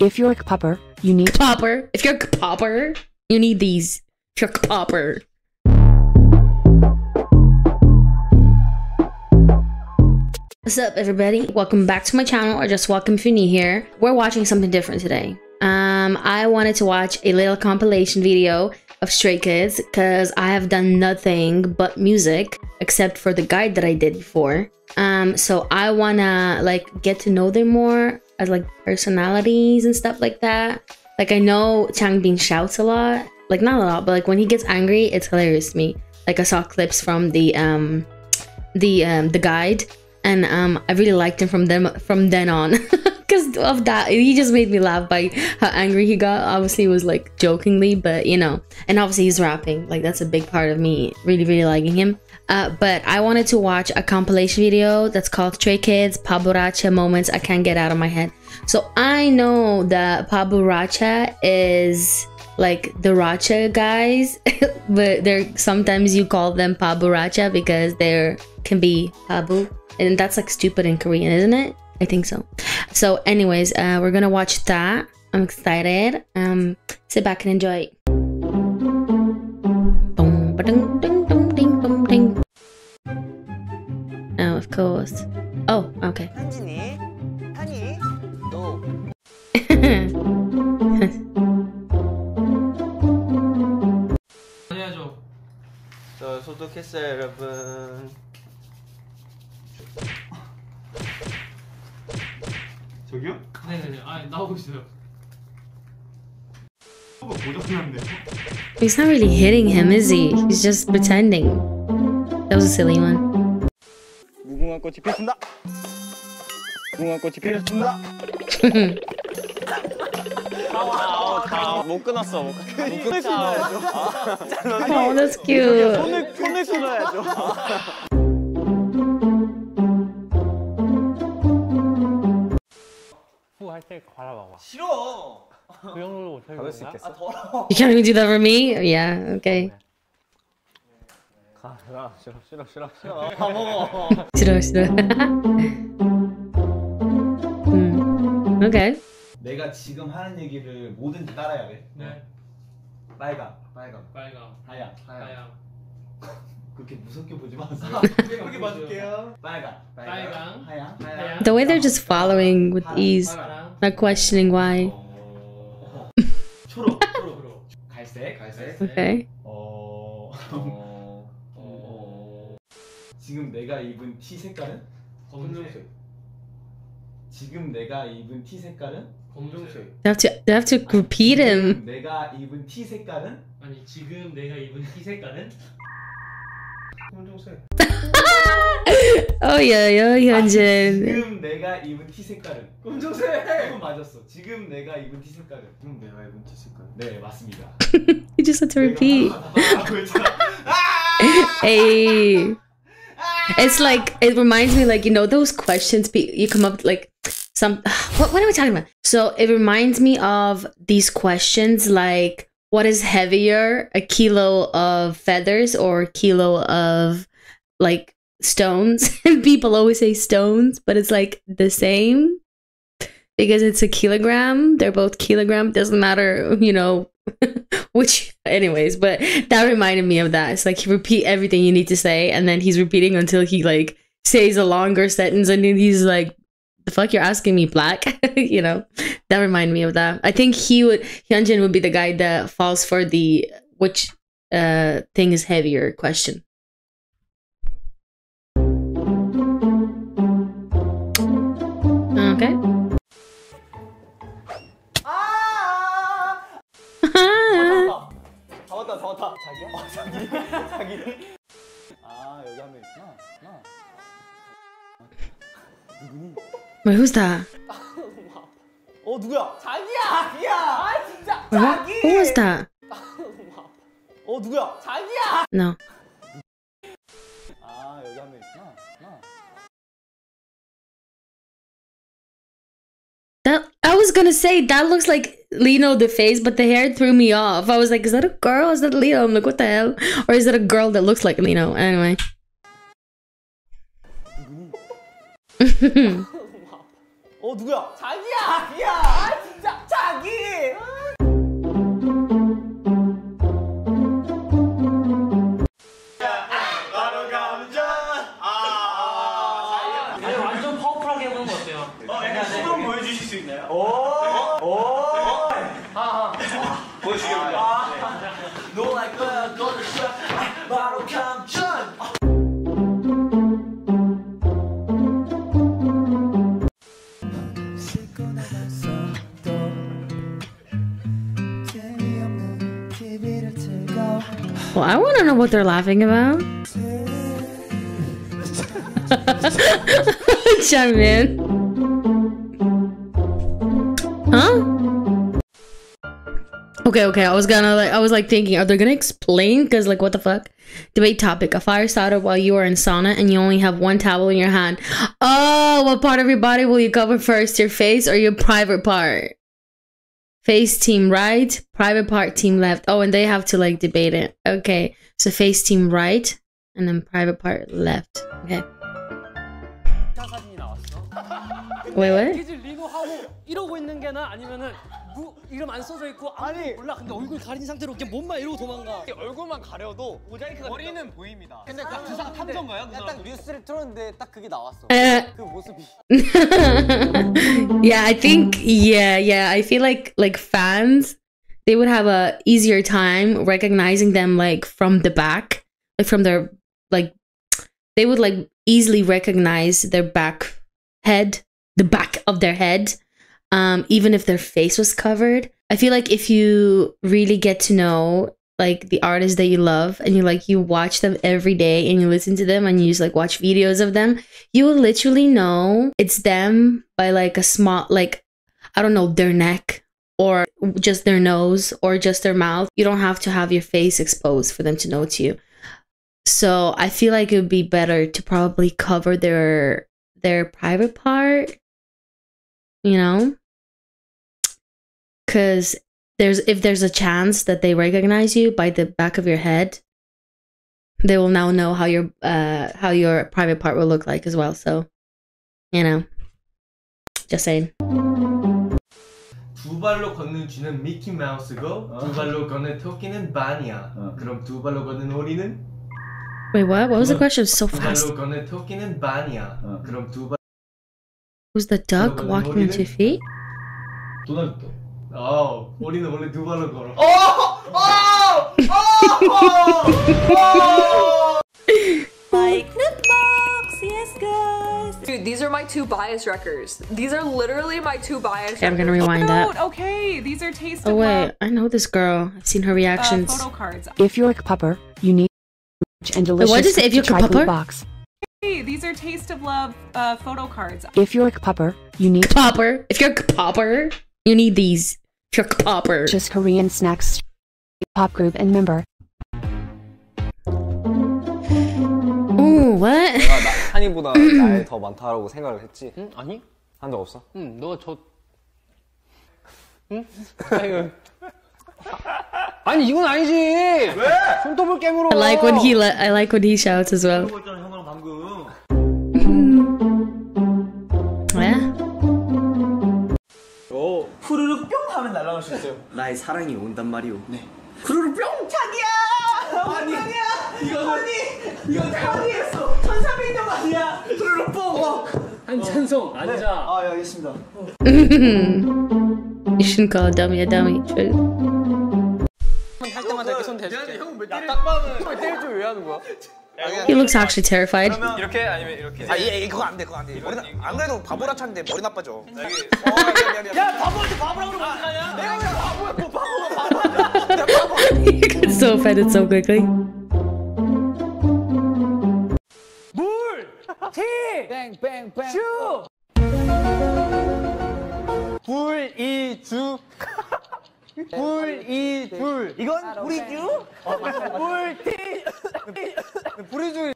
If you're a Kpopper, you need Kpopper. If you're a Kpopper, you need these. If you're a Kpopper. What's up, everybody? Welcome back to my channel, or just welcome if you're new here. We're watching something different today. I wanted to watch a little compilation video of Stray Kids because I have done nothing but music except for the guide that I did before. So I wanna like get to know them more as like personalities and stuff like that. Like I know Changbin shouts a lot, like not a lot, but like when he gets angry, it's hilarious to me. Like I saw clips from the guide, and I really liked him from then on. Because of that, he just made me laugh by how angry he got. Obviously it was like jokingly, but you know, and obviously he's rapping, like that's a big part of me really liking him. But I wanted to watch a compilation video that's called Stray Kids Paboracha Moments I Can't Get Out of My Head. So I know that Paboracha is like the Racha guys, but they're sometimes you call them Paboracha because there can be Pabu, and that's like stupid in Korean, isn't it? I think so. So anyways, we're gonna watch that. I'm excited. Sit back and enjoy. Oh, of course. Oh, okay. 소독했어요, 여러분. 저기요? 네네네. 아, 나오고 있어요. He's not really hitting him, is he? He's just pretending. That was a silly one. 무궁화꽃이 피었습니다. 무궁화꽃이 피었습니다. 못 끊었어. 못 끊었어. That's cute. 손을 끊어야죠. 싫어. You can't even do that for me? Yeah, okay. Okay. 내가 지금 하는 얘기를 뭐든지 따라야 돼. 네. 빨강. 하양. 그렇게 무섭게 보지 마세요. 그렇게 봐줄게요. 빨강. 하양. The way they're just following with ease, not questioning why. 초록. 갈색. Okay. 지금 내가 입은 티 색깔은 검은색. 지금 내가 입은 티 색깔은 검정색. They have to repeat him. 내가 입은 티 색깔은 아니 지금 내가 입은 티 색깔은 검정색. 어여여 현진. 지금 내가 입은 티 색깔은 검정색. 그건 맞았어. 지금 내가 입은 티 색깔은 지금 내가 입은 티 색깔은 네 맞습니다. You just had to repeat. 에이. It's like it reminds me, like, you know those questions you come up like some what am I talking about? So it reminds me of these questions like what is heavier, a kilo of feathers or a kilo of like stones? And people always say stones, but it's like the same because it's a kilogram. They're both kilogram. Doesn't matter, you know. Which anyways, but that reminded me of that. It's like you repeat everything you need to say, and then he's repeating until he like says a longer sentence, and then he's like, the fuck you're asking me, black? You know, that reminded me of that. I think Hyunjin would be the guy that falls for the which thing is heavier question. Okay. 다 자기야? 자기? 아 여기 한 명 있구나. 누구니? 왜 who's that? 어 누구야? 자기야! 아 진짜! 자기! who's that? 어 누구야? 자기야! No. 아 여기 한 명 있구나. I was gonna say that looks like Lino the face, but the hair threw me off. I was like, is that a girl? Is that Lino? I'm like, what the hell? Or is that a girl that looks like Lino? Anyway. Oh, 누구야? 자기야! 아, 진짜! Well, I want to know what they're laughing about. Changbin. Huh? Okay, I was like thinking, are they gonna explain? Cause like, what the fuck? Debate topic: a fire started while you are in sauna and you only have one towel in your hand. Oh, what part of your body will you cover first? Your face or your private part? Face team right, private part team left. Oh, and they have to like debate it. Okay, so face team right and then private part left. Okay. Wait, what? 이러고 있는 게나 아니면은 이름 안 써져 있고 아니 몰라 근데 얼굴 가린 상태로 그냥 몸만 이러고 도망가. 얼굴만 가려도 모자이크가 머리는 보입니다. 근데 그 부상 탐정가요? 딱 뉴스를 틀었는데 딱 그게 나왔어. 그 모습이. Yeah, I think yeah. I feel like fans, they would have a easier time recognizing them like from the back, like from their like they would like easily recognize their back head, the back of their head. Even if their face was covered. I feel like if you really get to know like the artists that you love and you watch them every day and you listen to them and you just like watch videos of them, you will literally know it's them by like a small, like, I don't know, their neck or just their nose or just their mouth. You don't have to have your face exposed for them to know it's you. So I feel like it would be better to probably cover their private part, you know? Because if there's a chance that they recognize you by the back of your head, they will now know how your private part will look like as well. So, you know, just saying. 두 발로 걷는 쥐는 미키 마우스고 두 발로 걷는 토끼는 바니야. 그럼 두 발로 걷는 오리는? Wait, what? What was the question? So fast. 두 발로 걷는 토끼는 바니야. 그럼 두 발. Was the duck walking on two feet? 도날드. 아, 오리는 원래 두 발로 걸어. Oh! Like the box, yes, guys. Dude, these are my two bias wreckers. These are literally my two bias wreckers. I'm gonna rewind that. Okay, these are Taste of Love. Oh wait, I know this girl. I've seen her reactions. Photo cards. If you're a cupper, you need rich and delicious. What is it? If you're a cupper box. Hey, these are Taste of Love photo cards. If you're a cupper, you need cupper. If you're a cupper, you need these. If you're a cupper. Just Korean snacks, pop group, and member. Ooh, what? 내가 나 한이보다 나이 더 많다라고 생각을 했지. 응? 아니? 한 적 없어? 응, 너가 저. 응? 아이고. 아니 이건 아니지. 왜? 손톱을 깨물어. I like when he shouts as well. 오, 후루룩 뿅 하면 날아갈 수 있어요. 나의 사랑이 온단 말이오. 네. 후루룩 뿅. 자기야. 아니. 이거 아니. 이거 아니었어. 1,300점 아니야. 후루룩 뽕. 한찬송 앉아. 아, 예, 알겠습니다. You shouldn't call a dummy a dummy. He looks actually terrified. 이렇게 아니면 이렇게. 아, 예, 그거 안 돼, 그거 안 돼. 안 그래도 바보라차인데 머리 나빠져. 야, 바보한테 바보라고 그러면 어떡하냐? 내가 왜 바보야? 뭐 바보야, 바보. He got so offended so quickly. 물, 티, 뱅뱅뱅, 슈, 불, 이, 주. 불이줄 이건 불이주 물티 불이줄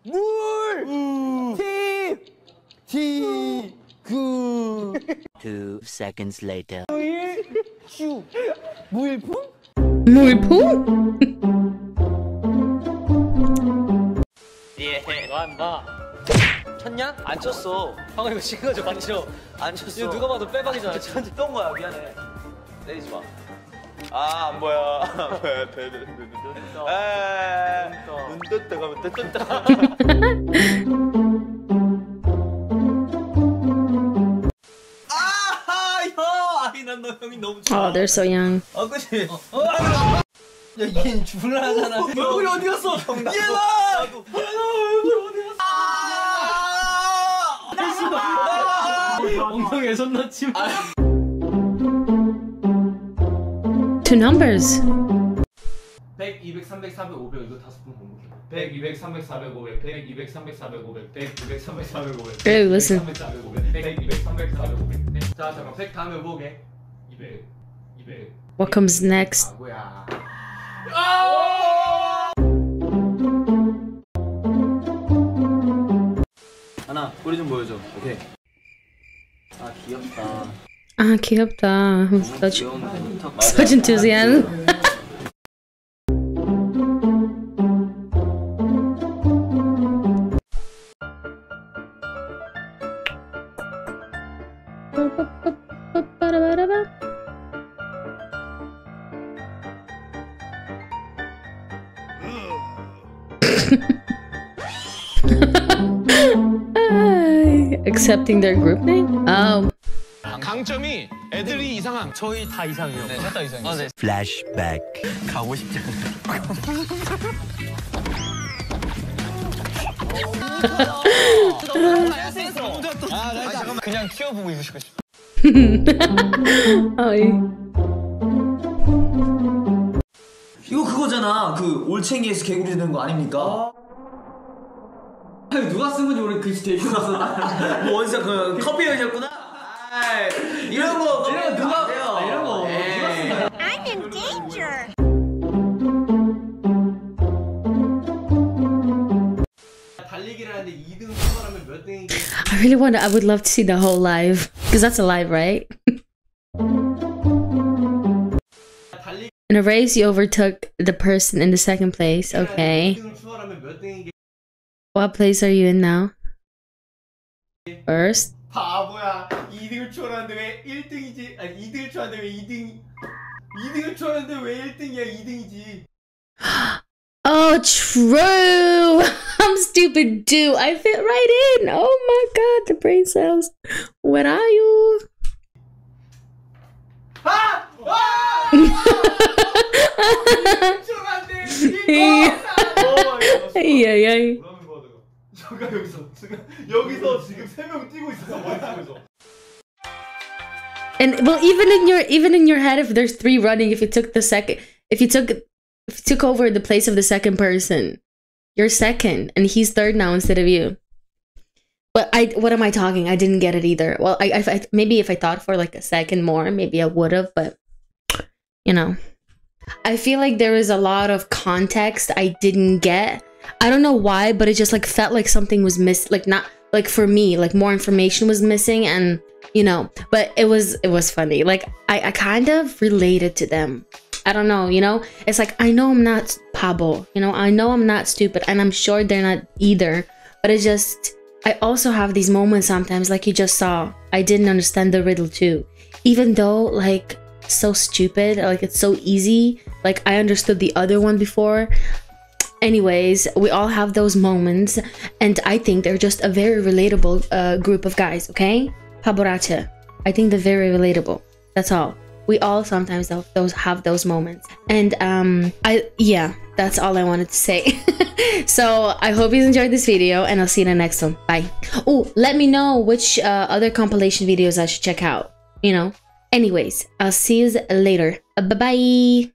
물티티그 2 seconds later 물슈 물품 물품 예 완다 쳤냐 안 쳤어 방금 이거 신거죠 맞죠 안 쳤어 이거 누가 봐도 빼박이잖아 쳤지 떤 거야 미안해 내리지 마. 아, 안 보여. 눈 떴다 가면 떴다. 아하, 형! 아니, 나 난 너 형이 너무 좋아. They're so young. 어, 그치? 야, 얘는 죽을라 하잖아. 얼굴이 어디 갔어? 얘나! 얼굴 어디 갔어? 엉덩이에 손 넣지 마. Two numbers. 100, 200, 300, 400, 500 이거 다섯 번 공부해. 100, 200, 300, 400, 500 100, 200, 300, 400, 500 100, 200, 300, 400, 500 100, 200, 300, 400, 500 100, 200, 300, 400, 500 자, 잠깐 100 다음에 뭐게? 200, 200 What comes next? 아, 뭐야 하나, 꼬리 좀 보여줘. 오케이. 아, 귀엽다. 아, 귀엽다. Such enthusiasm. Accepting their group name? Oh. 강점이 애들이 이상함. 저희 다 이상해요. 네, 다 이상해요. 아, 네. Flashback. 가고 싶지 않아요. 그냥 키워보고 있으시고 싶어. 이거 그거잖아. 그 올챙이에서 개구리 되는 거 아닙니까? 누가 쓴 건지 모르겠는데 글씨 되게 썼어. 뭐 어디서 그 커피 여셨구나. 이런 거 이런 거 누가 해요? 이런 거 누가 쓴 거야? I'm in danger. 달리기를 하는데 2등 선발하면 몇 등인지. I really want. I would love to see the whole live, because that's a live, right? In a race, you overtook the person in the second place. Okay. What place are you in now? First? 바보야. 2등을 추월하는데 왜 1등이지? 아니 2등을 추월하는데 왜 2등을 추월하는데 왜 1등이야? 2등이지. Oh, true. I'm stupid too. I fit right in. Oh my god, the brain cells. Where are you? 아! 아! 2등을 추월하는데 1등이야. 예예. 잠깐 여기서 지금 세 명 뛰고 있어서 머릿속에서. And well, even in your head, if there's three running, if you took the second, if you took over the place of the second person, you're second, and he's third now instead of you. But what am I talking? I didn't get it either. Well, I maybe if I thought for like a second more, maybe I would have. But you know, I feel like there is a lot of context I didn't get. I don't know why, but it just like felt like something was missed, like not like for me, like more information was missing, and you know, but it was funny. Like I kind of related to them. I don't know, you know, it's like I know I'm not Pabo, you know, I know I'm not stupid, and I'm sure they're not either, but it's just I also have these moments sometimes, like you just saw, I didn't understand the riddle too, even though like so stupid, like it's so easy, like I understood the other one before. Anyways, we all have those moments, and I think they're just a very relatable group of guys, okay? Paboracha. I think they're very relatable. That's all. We all sometimes have those moments. And that's all I wanted to say. So I hope you enjoyed this video, and I'll see you in the next one. Bye. Oh, let me know which other compilation videos I should check out, you know? Anyways, I'll see you later. Bye-bye.